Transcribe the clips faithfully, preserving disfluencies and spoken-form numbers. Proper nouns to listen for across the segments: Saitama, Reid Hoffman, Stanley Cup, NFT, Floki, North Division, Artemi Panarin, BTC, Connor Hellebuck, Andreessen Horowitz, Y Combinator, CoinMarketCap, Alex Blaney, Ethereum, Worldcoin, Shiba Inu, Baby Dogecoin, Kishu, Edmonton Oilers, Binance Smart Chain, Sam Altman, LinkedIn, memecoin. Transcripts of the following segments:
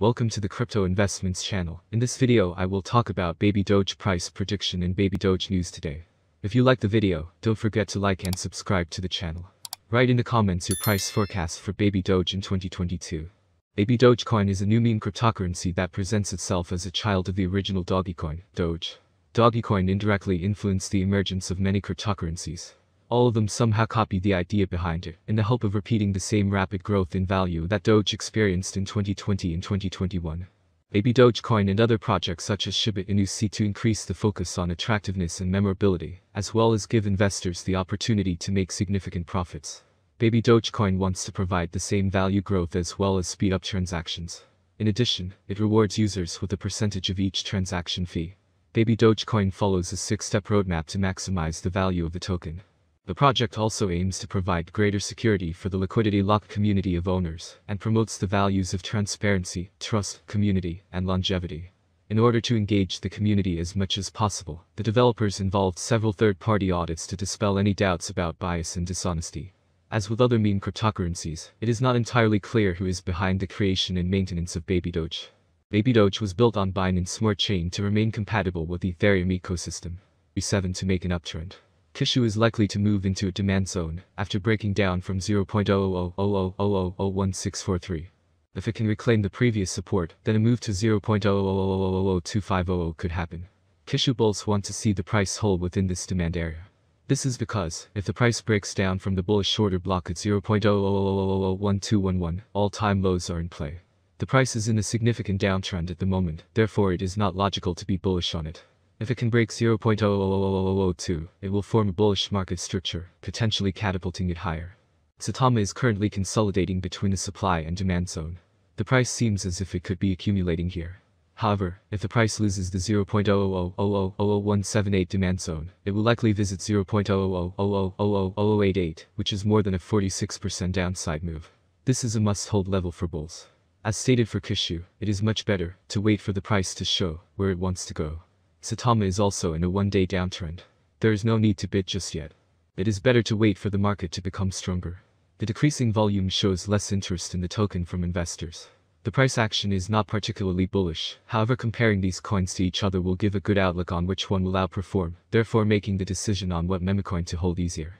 Welcome to the Crypto Investments channel. In this video I will talk about Baby Doge price prediction and Baby Doge news today. If you like the video, don't forget to like and subscribe to the channel. Write in the comments your price forecast for Baby Doge in twenty twenty-two. Baby Dogecoin is a new meme cryptocurrency that presents itself as a child of the original Dogecoin, Doge. Dogecoin indirectly influenced the emergence of many cryptocurrencies. All of them somehow copied the idea behind it, in the hope of repeating the same rapid growth in value that Doge experienced in twenty twenty and twenty twenty-one. Baby Dogecoin and other projects such as Shiba Inu seek to increase the focus on attractiveness and memorability, as well as give investors the opportunity to make significant profits. Baby Dogecoin wants to provide the same value growth as well as speed up transactions. In addition, it rewards users with a percentage of each transaction fee. Baby Dogecoin follows a six-step roadmap to maximize the value of the token. The project also aims to provide greater security for the liquidity-locked community of owners, and promotes the values of transparency, trust, community, and longevity. In order to engage the community as much as possible, the developers involved several third-party audits to dispel any doubts about bias and dishonesty. As with other meme cryptocurrencies, it is not entirely clear who is behind the creation and maintenance of Baby Doge. Baby Doge was built on Binance Smart Chain to remain compatible with the Ethereum ecosystem. B seven to make an uptrend. Kishu is likely to move into a demand zone, after breaking down from zero point zero zero zero zero zero zero zero one six four three. If it can reclaim the previous support, then a move to zero point zero zero zero zero zero two five zero zero could happen. Kishu bulls want to see the price hold within this demand area. This is because, if the price breaks down from the bullish shorter block at zero point zero zero zero zero zero one two one one, all-time lows are in play. The price is in a significant downtrend at the moment, therefore it is not logical to be bullish on it. If it can break zero point zero zero zero zero zero two, it will form a bullish market structure, potentially catapulting it higher. Saitama is currently consolidating between the supply and demand zone. The price seems as if it could be accumulating here. However, if the price loses the zero point zero zero zero zero zero zero one seven eight demand zone, it will likely visit zero point zero zero zero zero zero zero zero eight eight, which is more than a forty-six percent downside move. This is a must-hold level for bulls. As stated for Kishu, it is much better to wait for the price to show where it wants to go. Saitama is also in a one-day downtrend. There is no need to bid just yet. It is better to wait for the market to become stronger. The decreasing volume shows less interest in the token from investors. The price action is not particularly bullish, however comparing these coins to each other will give a good outlook on which one will outperform, therefore making the decision on what memecoin to hold easier.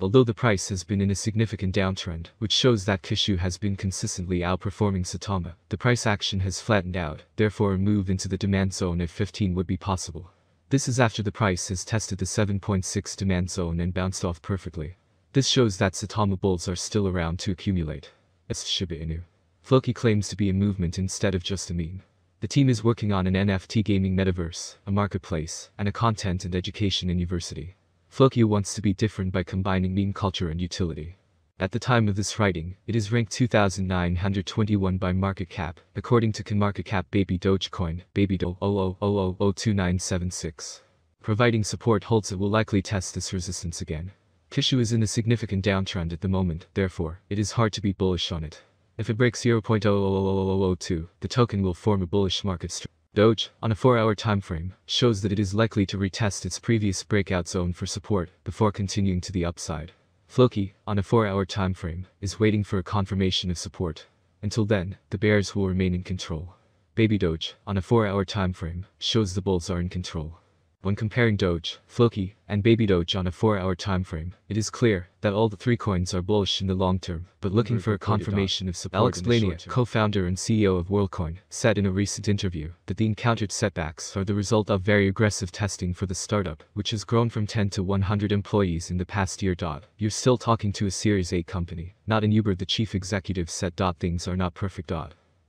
Although the price has been in a significant downtrend, which shows that Kishu has been consistently outperforming Saitama, the price action has flattened out, therefore a move into the demand zone at fifteen would be possible. This is after the price has tested the seven point six demand zone and bounced off perfectly. This shows that Saitama bulls are still around to accumulate. As Shiba Inu. Floki claims to be a movement instead of just a meme. The team is working on an N F T gaming metaverse, a marketplace, and a content and education university. Floki wants to be different by combining meme culture and utility. At the time of this writing, it is ranked two thousand nine hundred twenty-one by market cap, according to CoinMarketCap. Baby Dogecoin, Baby Do zero zero zero zero zero two nine seven six. Providing support holds, it will likely test this resistance again. Kishu is in a significant downtrend at the moment, therefore, it is hard to be bullish on it. If it breaks zero point zero zero zero zero zero two, the token will form a bullish market structure. Doge, on a four-hour timeframe, shows that it is likely to retest its previous breakout zone for support, before continuing to the upside. Floki, on a four-hour timeframe, is waiting for a confirmation of support. Until then, the bears will remain in control. Baby Doge, on a four-hour timeframe, shows the bulls are in control. When comparing Doge, Floki, and Baby Doge on a four-hour timeframe, it is clear that all the three coins are bullish in the long term, but looking for a confirmation of support. Alex Blaney, co-founder and C E O of Worldcoin, said in a recent interview that the encountered setbacks are the result of very aggressive testing for the startup, which has grown from ten to one hundred employees in the past year. You're still talking to a Series eight company, not an Uber. The chief executive said things are not perfect.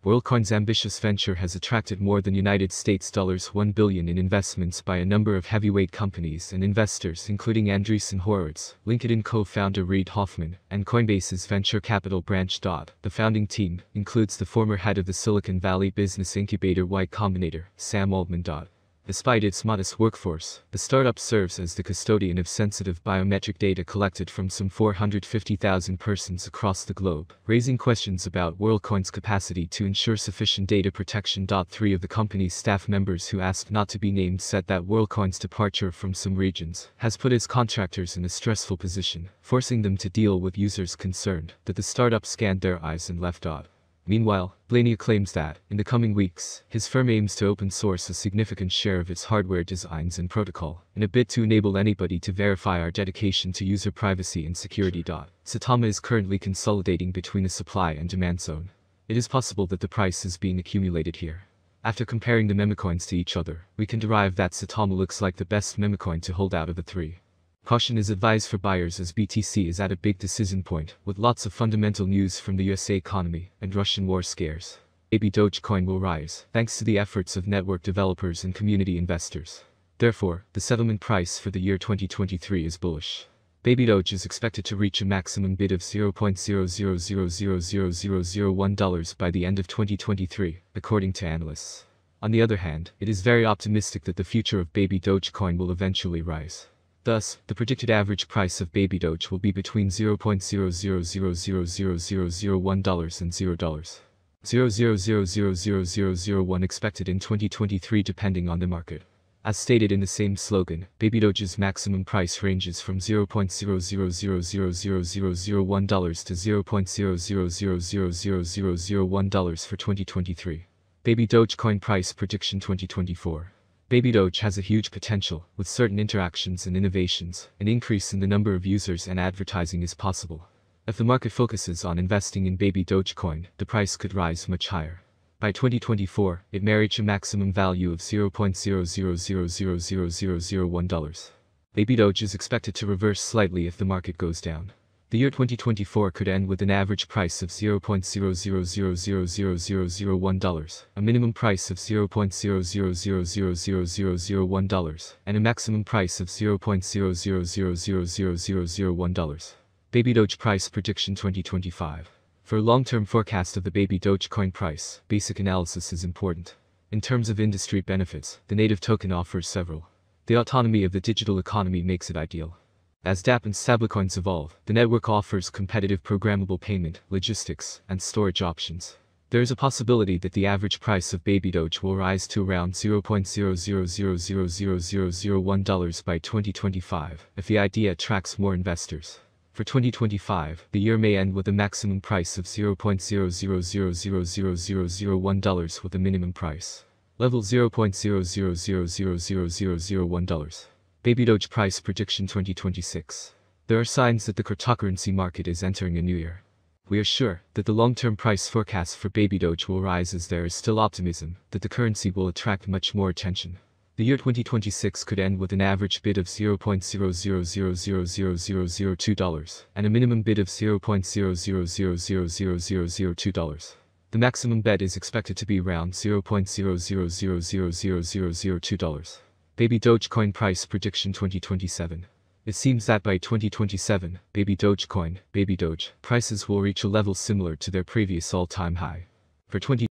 Worldcoin's ambitious venture has attracted more than United States dollars one billion in investments by a number of heavyweight companies and investors including Andreessen Horowitz, LinkedIn co-founder Reid Hoffman, and Coinbase's venture capital branch. The founding team includes the former head of the Silicon Valley business incubator Y Combinator, Sam Altman. Despite its modest workforce, the startup serves as the custodian of sensitive biometric data collected from some four hundred fifty thousand persons across the globe, raising questions about Worldcoin's capacity to ensure sufficient data protection. Three of the company's staff members who asked not to be named said that Worldcoin's departure from some regions has put its contractors in a stressful position, forcing them to deal with users concerned that the startup scanned their eyes and left. Meanwhile, Blaney claims that, in the coming weeks, his firm aims to open source a significant share of its hardware designs and protocol, in a bid to enable anybody to verify our dedication to user privacy and security. Saitama is currently consolidating between a supply and demand zone. It is possible that the price is being accumulated here. After comparing the memecoins to each other, we can derive that Saitama looks like the best memecoin to hold out of the three. Caution is advised for buyers as B T C is at a big decision point, with lots of fundamental news from the U S A economy and Russian war scares. Baby Dogecoin will rise, thanks to the efforts of network developers and community investors. Therefore, the settlement price for the year twenty twenty-three is bullish. Baby Doge is expected to reach a maximum bid of zero point zero zero zero zero zero zero zero one dollars by the end of twenty twenty-three, according to analysts. On the other hand, it is very optimistic that the future of Baby Dogecoin will eventually rise. Thus, the predicted average price of Baby Doge will be between zero point zero zero zero zero zero zero zero zero one dollars and zero dollars. zero dollars expected in twenty twenty-three depending on the market. As stated in the same slogan, Baby Doge's maximum price ranges from zero point zero zero zero zero zero zero zero one dollars to zero point zero zero zero zero zero zero zero one dollars for twenty twenty-three. Baby Dogecoin price prediction twenty twenty-four. Baby Doge has a huge potential, with certain interactions and innovations, an increase in the number of users and advertising is possible. If the market focuses on investing in Baby Dogecoin, the price could rise much higher. By twenty twenty-four, it may reach a maximum value of zero point zero zero zero zero zero zero zero one dollars. Baby Doge is expected to reverse slightly if the market goes down. The year twenty twenty-four could end with an average price of zero point zero zero zero zero zero zero zero zero one dollars, a minimum price of zero point zero zero zero zero zero zero zero zero one dollars, and a maximum price of zero point zero zero zero zero zero zero zero zero one dollars. Baby Doge price prediction twenty twenty-five. For a long-term forecast of the Baby Dogecoin price, basic analysis is important. In terms of industry benefits, the native token offers several. The autonomy of the digital economy makes it ideal. As dApp and stablecoins evolve, the network offers competitive programmable payment, logistics, and storage options. There is a possibility that the average price of Baby Doge will rise to around zero point zero zero zero zero zero zero zero zero one dollars by twenty twenty-five, if the idea attracts more investors. For twenty twenty-five, the year may end with a maximum price of zero point zero zero zero zero zero zero zero zero one dollars with a minimum price level zero point zero zero zero zero zero zero zero one dollars. Baby Doge price prediction twenty twenty-six. There are signs that the cryptocurrency market is entering a new year. We are sure that the long-term price forecast for Baby Doge will rise as there is still optimism that the currency will attract much more attention. The year twenty twenty-six could end with an average bid of zero point zero zero zero zero zero zero zero two dollars and a minimum bid of zero point zero zero zero zero zero zero zero two dollars. The maximum bet is expected to be around zero point zero zero zero zero zero zero zero two dollars. Baby Dogecoin price prediction twenty twenty-seven. It seems that by twenty twenty-seven, Baby Dogecoin, Baby Doge, prices will reach a level similar to their previous all-time high. For 20